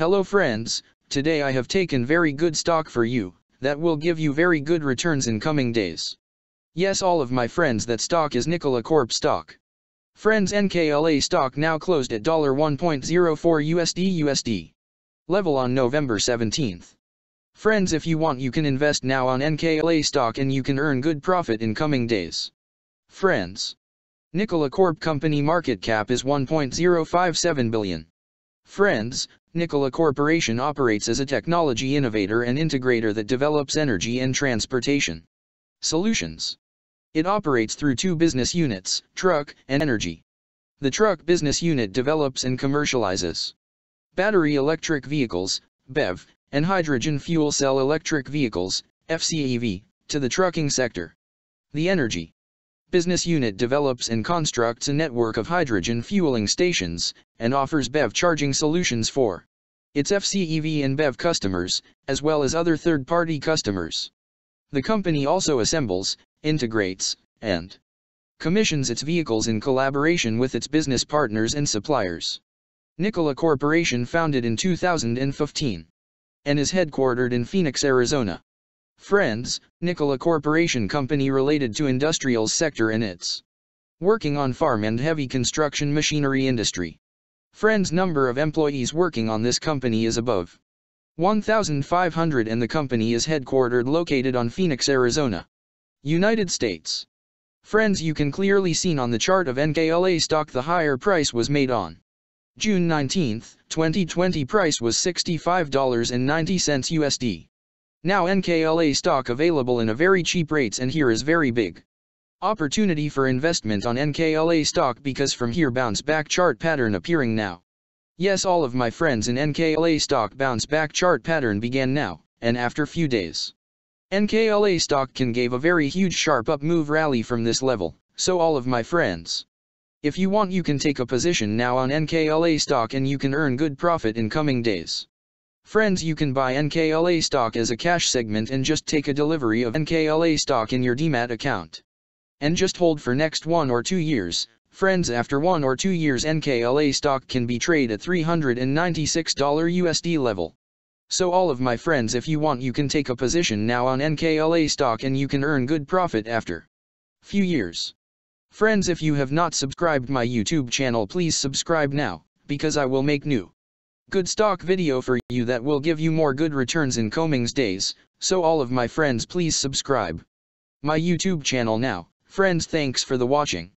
Hello friends, today I have taken very good stock for you, that will give you very good returns in coming days. Yes, all of my friends, that stock is Nikola Corp stock. Friends, NKLA stock now closed at $1.04 USD level on November 17th. Friends, if you want you can invest now on NKLA stock and you can earn good profit in coming days. Friends, Nikola Corp company market cap is 1.057 billion. Friends, Nikola Corporation operates as a technology innovator and integrator that develops energy and transportation solutions. It operates through two business units, truck and energy. The truck business unit develops and commercializes battery electric vehicles, BEV, and hydrogen fuel cell electric vehicles, FCEV, to the trucking sector. The energy business unit develops and constructs a network of hydrogen fueling stations, and offers BEV charging solutions for its FCEV and BEV customers, as well as other third-party customers. The company also assembles, integrates, and commissions its vehicles in collaboration with its business partners and suppliers. Nikola Corporation founded in 2015, and is headquartered in Phoenix, Arizona. Friends, Nikola Corporation company related to industrials sector and it's working on farm and heavy construction machinery industry. Friends, number of employees working on this company is above 1,500 and the company is headquartered located on Phoenix, Arizona, United States. Friends, you can clearly seen on the chart of NKLA stock the higher price was made on June 19, 2020 price was $65.90 USD. Now NKLA stock available in a very cheap rates and here is very big opportunity for investment on NKLA stock because from here bounce back chart pattern appearing now. Yes, all of my friends, in NKLA stock bounce back chart pattern began now, and after few days NKLA stock can give a very huge sharp up move rally from this level, so all of my friends, if you want you can take a position now on NKLA stock and you can earn good profit in coming days. Friends, you can buy NKLA stock as a cash segment and just take a delivery of NKLA stock in your DMAT account. And just hold for next 1 or 2 years, friends. After 1 or 2 years NKLA stock can be traded at $396 USD level. So all of my friends, if you want you can take a position now on NKLA stock and you can earn good profit after few years. Friends, if you have not subscribed my YouTube channel, please subscribe now, because I will make new good stock video for you that will give you more good returns in coming days, so all of my friends please subscribe my YouTube channel now. Friends, thanks for the watching.